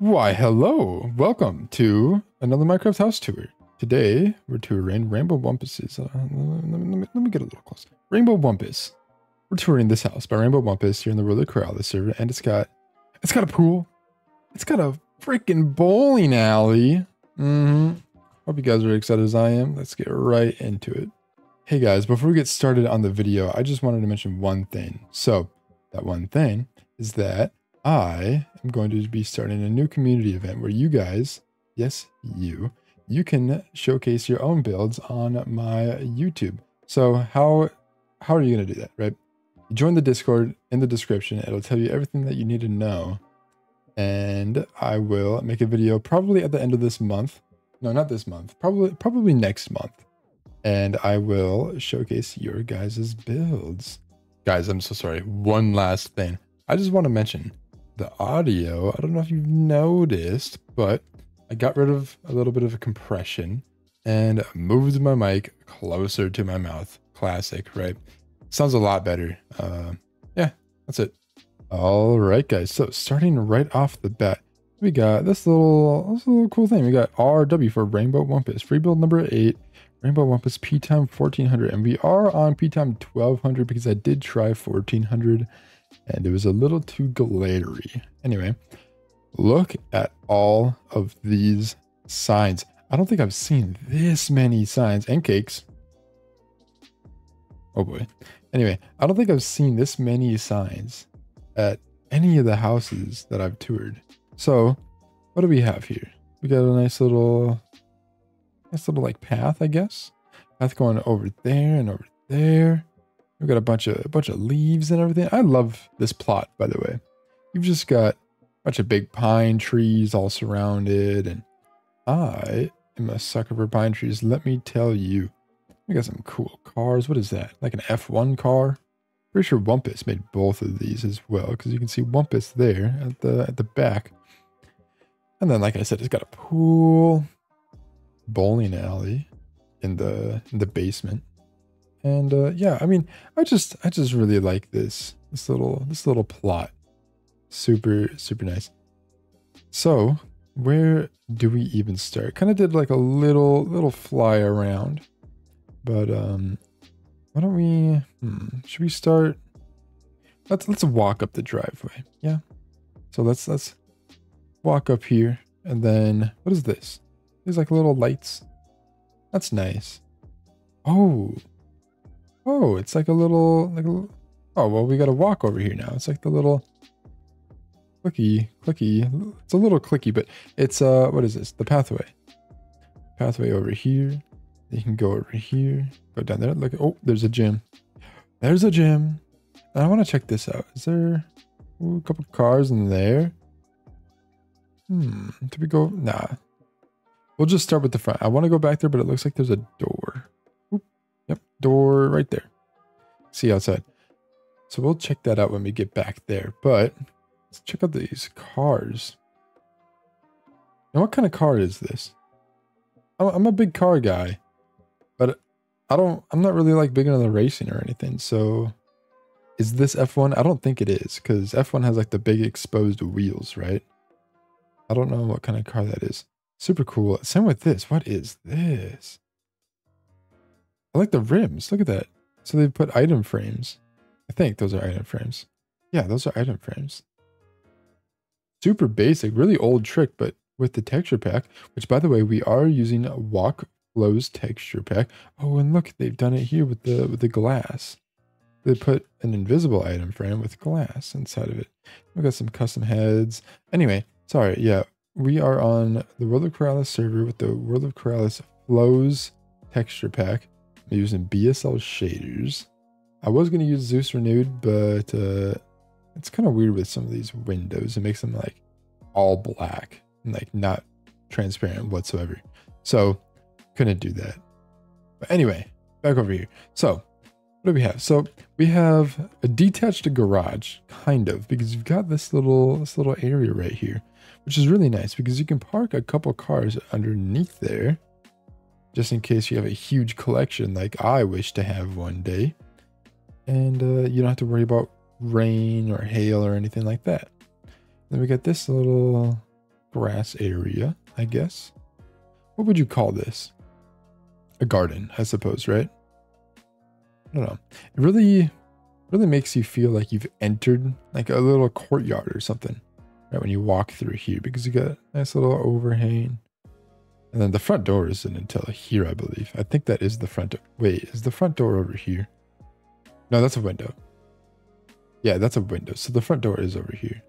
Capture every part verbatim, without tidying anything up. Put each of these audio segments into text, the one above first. Why, hello. Welcome to another Minecraft house tour. Today, we're touring Rainbow Wumpus. Uh, let, me, let me get a little closer. Rainbow Wumpus. We're touring this house by Rainbow Wumpus here in the World of Keralis server, and it's got, it's got a pool. It's got a freaking bowling alley. Mm-hmm. Hope you guys are excited as I am. Let's get right into it. Hey guys, before we get started on the video, I just wanted to mention one thing. So that one thing is that I am going to be starting a new community event where you guys, yes, you, you can showcase your own builds on my YouTube. So how, how are you going to do that, right? You join the Discord in the description. It'll tell you everything that you need to know. And I will make a video probably at the end of this month. No, not this month, probably, probably next month. And I will showcase your guys' builds. Guys, I'm so sorry. One last thing. I just want to mention the audio. I don't know if you've noticed, but I got rid of a little bit of a compression and moved my mic closer to my mouth. Classic, right? Sounds a lot better. Uh, yeah, that's it. All right, guys. So starting right off the bat, we got this little, this little cool thing. We got R W for Rainbow Wumpus. Free build number eight. Rainbow Wumpus P-Time fourteen hundred, and we are on P-Time twelve hundred because I did try fourteen hundred and it was a little too glittery. Anyway, look at all of these signs. I don't think I've seen this many signs and cakes. Oh boy. Anyway, I don't think I've seen this many signs at any of the houses that I've toured. So what do we have here? We got a nice little... Nice little like path, I guess. Path going over there and over there. We've got a bunch of a bunch of leaves and everything. I love this plot, by the way. You've just got a bunch of big pine trees all surrounded, and I am a sucker for pine trees. Let me tell you. We got some cool cars. What is that? Like an F one car? Pretty sure Wumpus made both of these as well, because you can see Wumpus there at the at the back. And then, like I said, it's got a pool. Bowling alley in the in the basement, and uh yeah, I mean, i just i just really like this this little this little plot. Super super nice. So where do we even start? Kind of did like a little little fly around, but um why don't we hmm, should we start, let's let's walk up the driveway. Yeah, so let's let's walk up here. And then what is this? There's like little lights. That's nice. Oh, oh, it's like a little, like a little, oh, well, we got to walk over here now. It's like the little clicky, clicky. It's a little clicky, but it's, uh, what is this? The pathway. Pathway over here. You can go over here, go down there. Look, oh, there's a gym. There's a gym. And I want to check this out. Is there ooh, a couple cars in there? Hmm, did we go? Nah. We'll just start with the front. I want to go back there, but it looks like there's a door. Oop. Yep, door right there. See outside. So we'll check that out when we get back there. But let's check out these cars. Now, what kind of car is this? I'm a big car guy, but I don't. I'm not really like big into the racing or anything. So is this F one? I don't think it is, because F one has like the big exposed wheels, right? I don't know what kind of car that is. Super cool. Same with this. What is this? I like the rims. Look at that. So they put item frames. I think those are item frames. Yeah, those are item frames. Super basic, really old trick, but with the texture pack, which by the way, we are using WoKFlows texture pack. Oh, and look, they've done it here with the with the glass. They put an invisible item frame with glass inside of it. We've got some custom heads. Anyway, sorry, yeah. We are on the World of Keralis server with the World of Keralis Flows texture pack. I'm using B S L shaders. I was going to use Zeus Renewed, but uh, it's kind of weird with some of these windows. It makes them like all black and like not transparent whatsoever. So couldn't do that. But anyway, back over here. So what do we have? So we have a detached garage, kind of, because you've got this little this little area right here, which is really nice because you can park a couple cars underneath there, just in case you have a huge collection like I wish to have one day, and uh, you don't have to worry about rain or hail or anything like that. Then we got this little grass area, I guess. What would you call this? A garden, I suppose, right? I don't know. It really, really makes you feel like you've entered like a little courtyard or something, right? When you walk through here, because you got a nice little overhang. And then the front door isn't until here, I believe. I think that is the front door. Wait, is the front door over here? No, that's a window. Yeah, that's a window. So the front door is over here.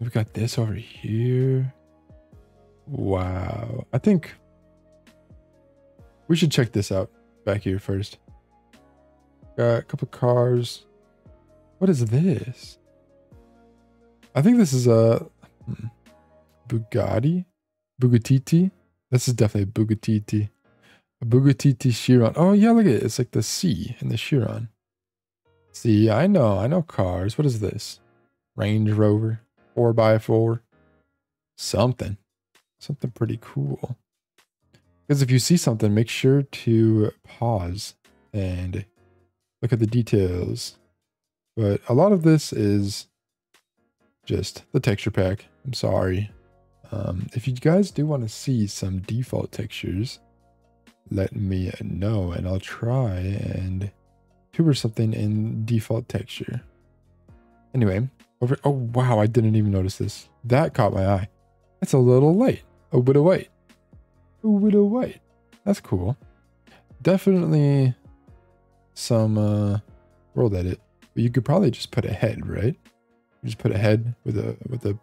We've got this over here. Wow. I think we should check this out back here first. Got a couple cars. What is this? I think this is a hmm, Bugatti. Bugatti. This is definitely Bugatti. A Bugatti Chiron. Oh yeah, look at it. It's like the C in the Chiron. See, I know, I know cars. What is this? Range Rover, four by four, something, something pretty cool. Because if you see something, make sure to pause and look at the details. But a lot of this is just the texture pack. I'm sorry. Um, if you guys do want to see some default textures, let me know and I'll try and tuber something in default texture. Anyway, over, oh wow, I didn't even notice this. That caught my eye. It's a little light, a bit of white, a bit of white. That's cool. Definitely some uh, world edit, but you could probably just put a head, right? You just put a head with a with a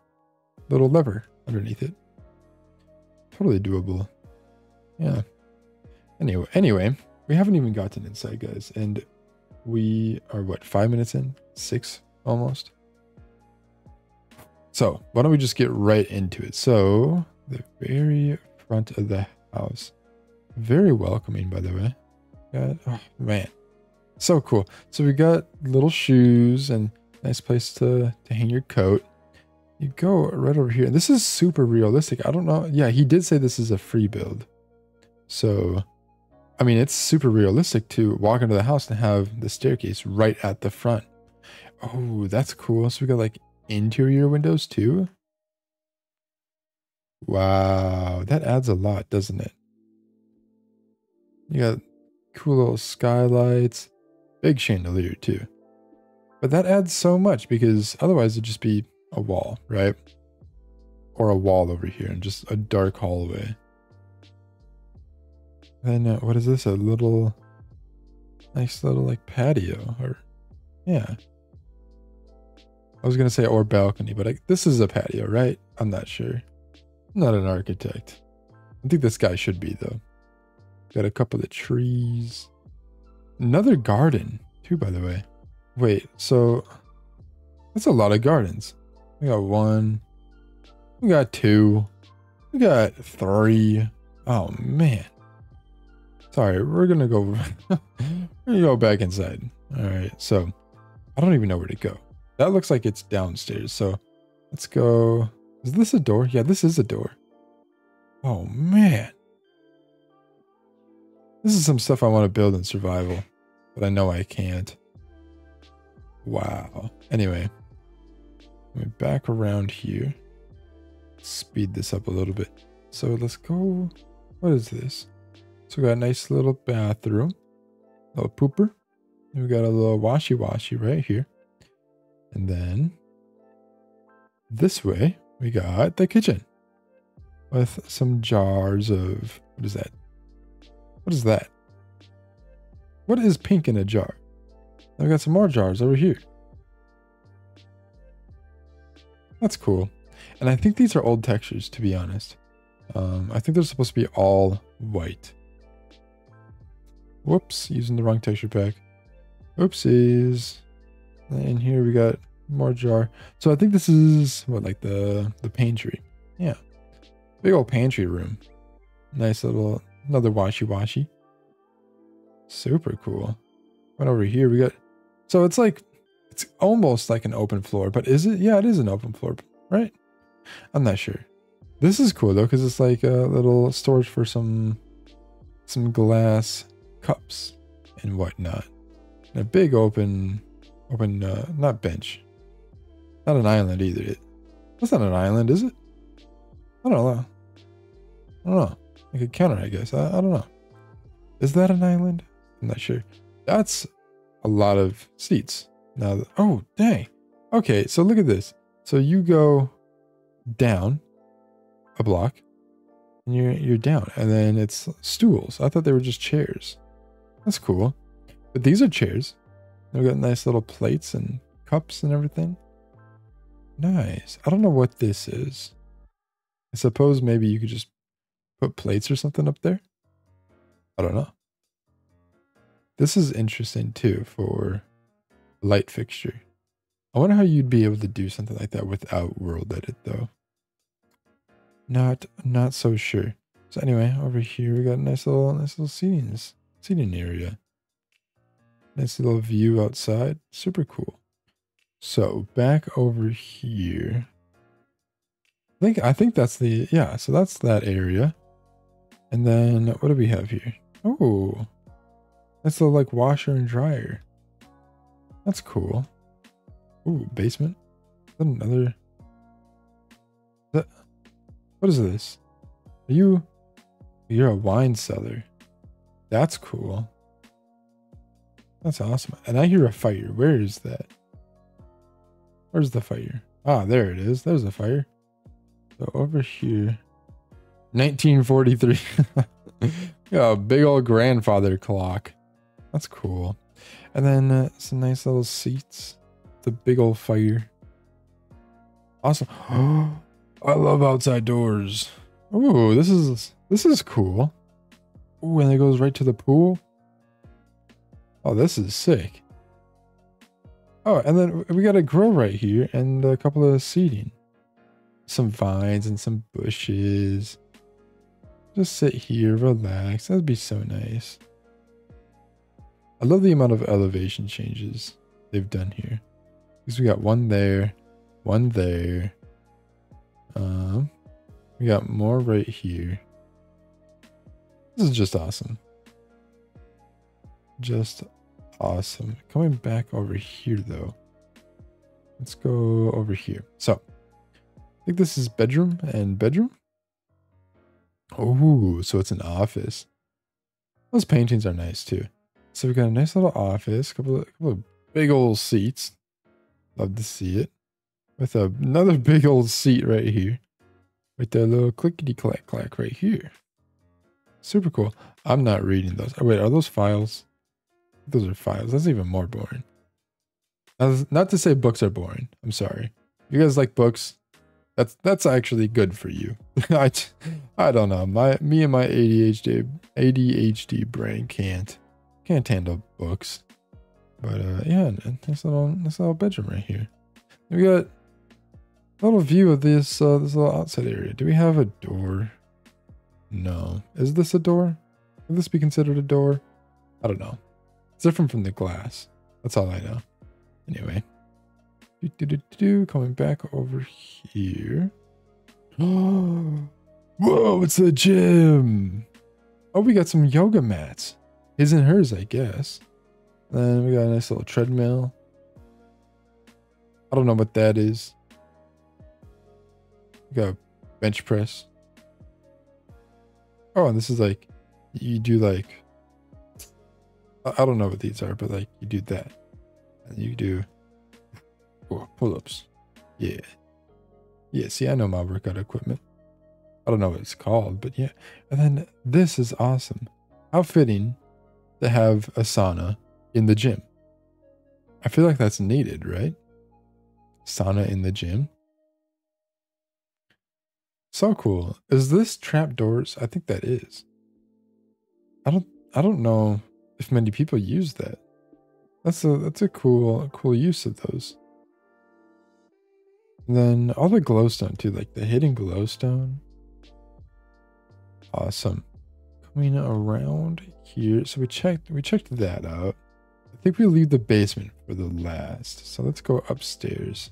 little lever underneath it. Totally doable. Yeah. Anyway, anyway, we haven't even gotten inside, guys, and we are what, five minutes in? Six almost. So why don't we just get right into it? So the very front of the house, very welcoming, by the way. God, oh man, so cool. So we got little shoes and nice place to to hang your coat. You go right over here. This is super realistic. I don't know. Yeah, he did say this is a free build. So, I mean, it's super realistic to walk into the house and have the staircase right at the front. Oh, that's cool. So we got like interior windows too. Wow, that adds a lot, doesn't it? You got cool little skylights, big chandelier too. But that adds so much because otherwise it'd just be a wall, right? Or a wall over here and just a dark hallway. Then uh, what is this? A little nice little like patio, or yeah, I was gonna say or balcony, but I, this is a patio, right? I'm not sure. I'm not an architect. I think this guy should be though. Got a couple of trees, another garden too, by the way. Wait, so that's a lot of gardens. We got one, we got two, we got three. Oh man. Sorry, we're gonna go we're gonna go back inside. All right, so I don't even know where to go. That looks like it's downstairs, so let's go. Is this a door? Yeah, this is a door. Oh man, this is some stuff I want to build in survival, but I know I can't. Wow. Anyway, let me back around here, speed this up a little bit. So let's go. What is this? So we got a nice little bathroom, little pooper. And we got a little washy-washy right here. And then this way, we got the kitchen with some jars of, what is that? What is that? What is pink in a jar? And we got some more jars over here. That's cool. And I think these are old textures, to be honest. Um, I think they're supposed to be all white. Whoops, using the wrong texture pack. Oopsies. And here we got more jar. So I think this is what, like the the pantry. Yeah, big old pantry room. Nice little, another washy-washy. Super cool. Went over here, we got, so it's like, it's almost like an open floor, but is it? Yeah, it is an open floor, right? I'm not sure. This is cool though, because it's like a little storage for some some glass cups and whatnot. And a big open, open, uh, not bench, not an island either. It, that's not an island, is it? I don't know. I don't know. Like a counter, I guess. I, I don't know. Is that an island? I'm not sure. That's a lot of seats. Now, that, oh, dang. Okay, so look at this. So you go down a block, and you're you're down, and then it's stools. I thought they were just chairs. That's cool. But these are chairs. They've got nice little plates and cups and everything. Nice. I don't know what this is. I suppose maybe you could just put plates or something up there. I don't know. This is interesting too for a light fixture. I wonder how you'd be able to do something like that without world edit though. Not not so sure. So anyway, over here we got nice little nice little scenes, seating area. Nice little view outside. Super cool. So back over here. I think I think that's the yeah, so that's that area. And then what do we have here? Oh. That's the like washer and dryer. That's cool. Ooh, basement. Is that another? Is that, what is this? Are you? You're a wine cellar. That's cool. That's awesome. And I hear a fire. Where is that? Where's the fire? Ah, there it is. There's a fire. So over here, nineteen forty-three. Yeah, a big old grandfather clock. That's cool. And then uh, some nice little seats. The big old fire. Awesome. I love outside doors. Ooh, this is this is cool. Ooh, and it goes right to the pool. Oh, this is sick. Oh, and then we got a grill right here and a couple of seating. Some vines and some bushes. Just sit here, relax. That'd be so nice. I love the amount of elevation changes they've done here. We got one there, one there. Um, we got more right here. This is just awesome. Just awesome. Coming back over here though. Let's go over here. So I think this is bedroom and bedroom. Oh, so it's an office. Those paintings are nice too. So we've got a nice little office, couple of, couple of big old seats. Love to see it. With a, another big old seat right here. With that little clickety clack clack right here. Super cool. I'm not reading those. Oh, wait, are those files? Those are files. That's even more boring. Not to say books are boring. I'm sorry. If you guys like books, that's that's actually good for you. I, I don't know. My me and my A D H D A D H D brain can't can't handle books. But uh, yeah, nice little, nice little bedroom right here. We got a little view of this uh, this little outside area. Do we have a door? No. Is this a door? Would this be considered a door? I don't know. It's different from the glass. That's all I know. Anyway. Do, do, do, do, coming back over here. Oh, whoa, it's a gym. Oh, we got some yoga mats. His and hers, I guess. Then we got a nice little treadmill. I don't know what that is. We got a bench press. Oh, and this is like, you do like, I don't know what these are, but like you do that. And you do oh, pull-ups. Yeah. Yeah, see, I know my workout equipment. I don't know what it's called, but yeah. And then this is awesome. How fitting to have a sauna in the gym. I feel like that's needed, right? Sauna in the gym. So cool. Is this trapdoors? I think that is. I don't I don't know if many people use that. That's a that's a cool cool use of those. And then all the glowstone too, like the hidden glowstone. Awesome. Coming around here. So we checked we checked that out. I think we leave the basement for the last. So let's go upstairs.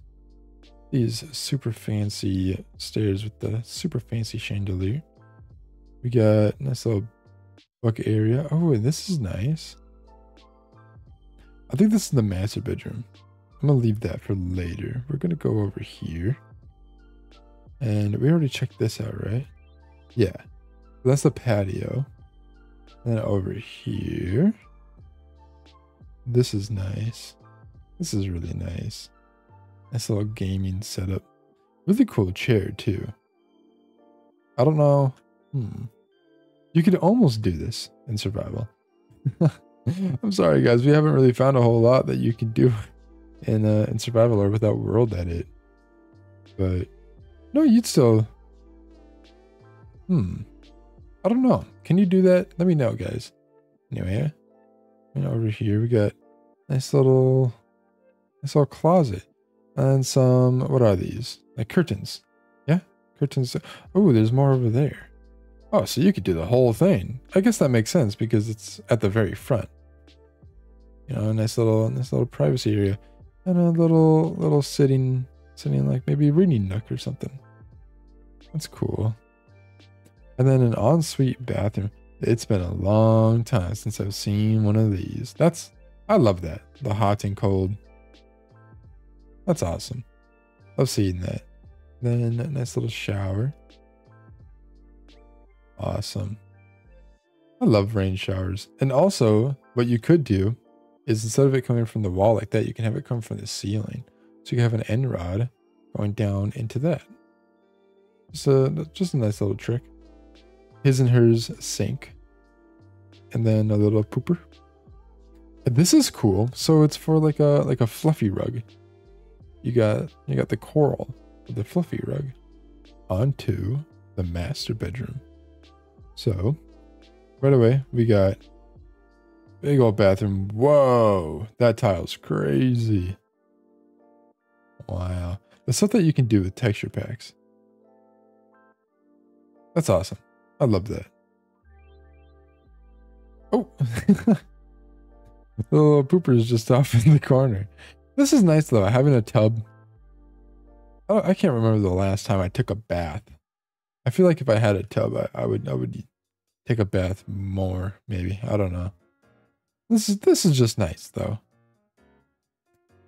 These super fancy stairs with the super fancy chandelier. We got a nice little book area. Oh, and this is nice. I think this is the master bedroom. I'm going to leave that for later. We're going to go over here. And we already checked this out, right? Yeah. So that's the patio. And over here. This is nice. This is really nice. Nice little gaming setup. Really cool chair too. I don't know. Hmm. You could almost do this in survival. I'm sorry guys, we haven't really found a whole lot that you can do in uh, in survival or without world edit. But no, you'd still. Hmm. I don't know. Can you do that? Let me know, guys. Anyway, and over here we got nice little, nice little closet and some. What are these? Like curtains? Yeah, curtains. Oh, there's more over there. Oh, so you could do the whole thing. I guess that makes sense because it's at the very front. You know, a nice little, nice little privacy area, and a little, little sitting, sitting like maybe a reading nook or something. That's cool. And then an ensuite bathroom. It's been a long time since I've seen one of these. That's, I love that. The hot and cold. That's awesome. Love seeing that. Then a nice little shower. Awesome. I love rain showers. And also, what you could do is instead of it coming from the wall like that, you can have it come from the ceiling. So you can have an end rod going down into that. So just, just a nice little trick. His and hers sink. And then a little pooper. And this is cool. So it's for like a like a fluffy rug. You got you got the coral of the fluffy rug onto the master bedroom. So right away we got big old bathroom. Whoa, that tile's crazy. Wow. The stuff that you can do with texture packs. That's awesome. I love that. Oh, the little pooper is just off in the corner. This is nice though, having a tub. Oh, I can't remember the last time I took a bath. I feel like if I had a tub, I, I would I would take a bath more, maybe. I don't know. This is this is just nice though.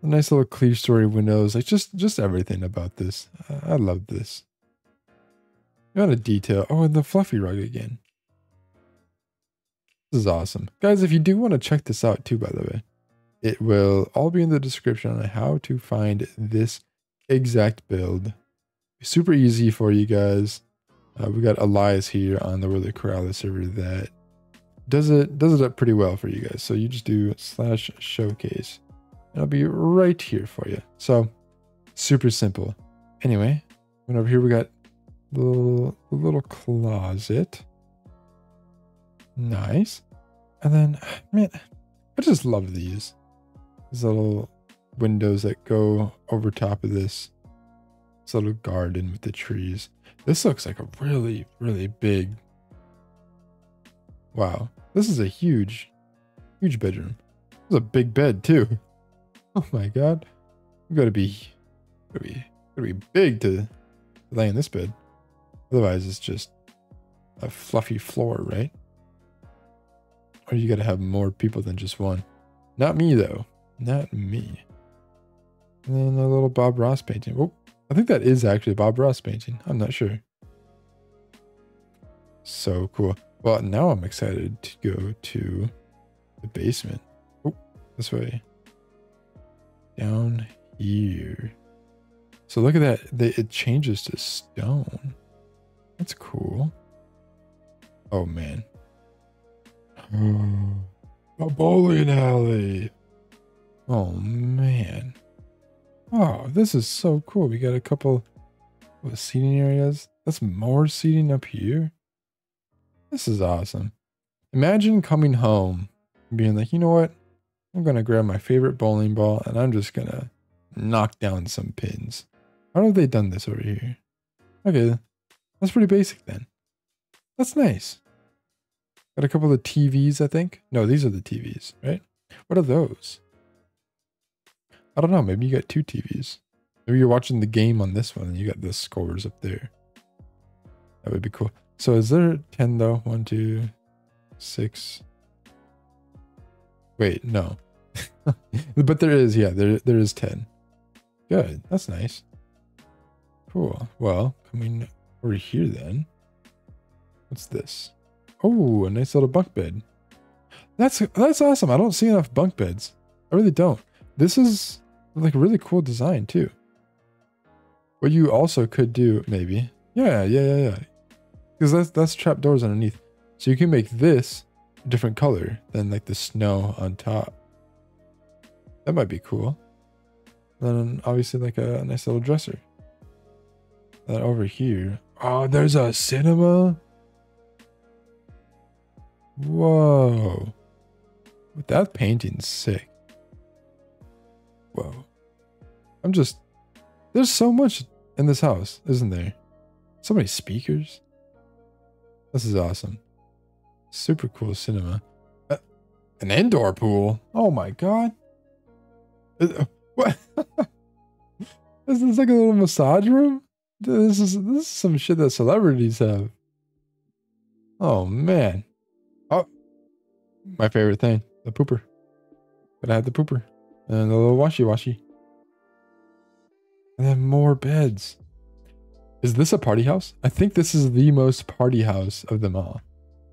The nice little clear story windows, like just just everything about this. I, I love this. Got a detail. Oh, and the fluffy rug again. This is awesome. Guys, if you do want to check this out too, by the way, it will all be in the description on how to find this exact build. Super easy for you guys. Uh, we got Elias here on the World of Keralis server that does it does it up pretty well for you guys. So you just do slash showcase. And it'll be right here for you. So super simple. Anyway, and over here we got Little, little closet. Nice. And then, man, I just love these. These little windows that go over top of this. This little garden with the trees. This looks like a really, really big. Wow. This is a huge, huge bedroom. This is a big bed too. Oh my God. We've got to be, gotta be, gotta be big to lay in this bed. Otherwise, it's just a fluffy floor, right? Or you got to have more people than just one. Not me, though. Not me. And then a little Bob Ross painting. Oh, I think that is actually a Bob Ross painting. I'm not sure. So cool. Well, now I'm excited to go to the basement. Oh, this way. Down here. So look at that. It changes to stone. That's cool. Oh man. Oh, a bowling alley. Oh man. Oh, this is so cool. We got a couple of seating areas. That's more seating up here. This is awesome. Imagine coming home and being like, you know what? I'm gonna grab my favorite bowling ball and I'm just gonna knock down some pins. How have they done this over here? Okay. That's pretty basic then. That's nice. Got a couple of T Vs, I think. No, these are the T Vs, right? What are those? I don't know. Maybe you got two T Vs. Maybe you're watching the game on this one and you got the scores up there. That would be cool. So is there ten though? One, two, six. Wait, no. But there is, yeah, there there is ten. Good. That's nice. Cool. Well, coming over here then. What's this? Oh, a nice little bunk bed. That's that's awesome. I don't see enough bunk beds. I really don't. This is like a really cool design too. What you also could do, maybe. Yeah, yeah, yeah, yeah. Because that's that's trapdoors underneath. So you can make this a different color than like the snow on top. That might be cool. Then obviously like a nice little dresser. Then over here. Oh, there's a cinema. Whoa. That painting's sick. Whoa. I'm just, there's so much in this house, isn't there? So many speakers. This is awesome. Super cool cinema. Uh, an indoor pool. Oh my God. Uh, what? This is like a little massage room. This is, this is some shit that celebrities have. Oh man. Oh, my favorite thing. The pooper. But I had the pooper and the little washi washi. And then more beds. Is this a party house? I think this is the most party house of them all.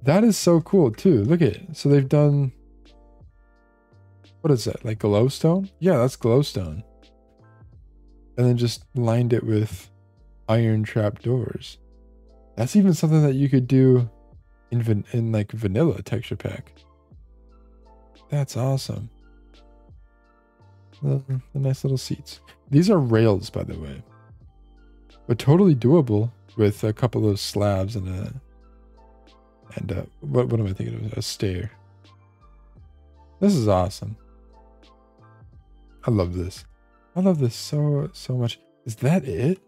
That is so cool too. Look at it. So they've done, what is that? Like glowstone? Yeah, that's glowstone. And then just lined it with iron trap doors. That's even something that you could do in, van in like vanilla texture pack. That's awesome. The, the nice little seats. These are rails, by the way. But totally doable with a couple of slabs and a and a, what what am I thinking of? A stair. This is awesome. I love this. I love this so so much. Is that it?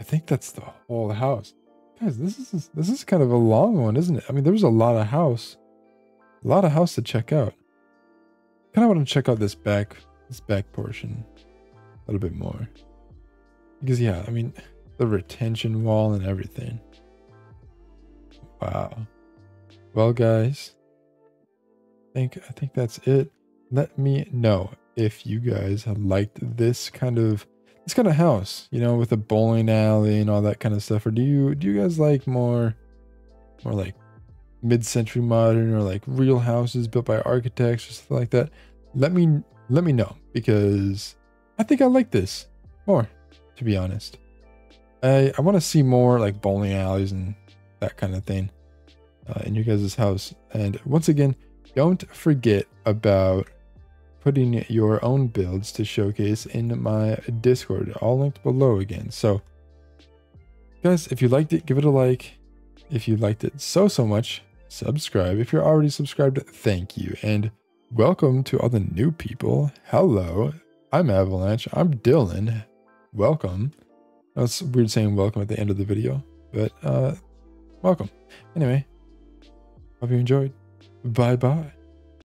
I think that's the whole house, guys. This is this is kind of a long one, isn't it? I mean, there's a lot of house, a lot of house to check out. Kind of want to check out this back this back portion a little bit more because yeah, I mean. The retention wall and everything. Wow. Well, guys, I think I think that's it. Let me know if you guys have liked this kind of this kind of house, you know, with a bowling alley and all that kind of stuff. Or do you do you guys like more more like mid-century modern or like real houses built by architects or something like that? Let me let me know because I think I like this more, to be honest. I, I want to see more like bowling alleys and that kind of thing uh, in your guys' house. And once again, don't forget about putting your own builds to showcase in my Discord, all linked below again. So guys, if you liked it, give it a like. If you liked it so, so much, subscribe. If you're already subscribed, thank you. And welcome to all the new people. Hello, I'm Avalanche. I'm Dylan. Welcome. It's weird saying welcome at the end of the video, but uh, welcome. Anyway, hope you enjoyed. Bye-bye.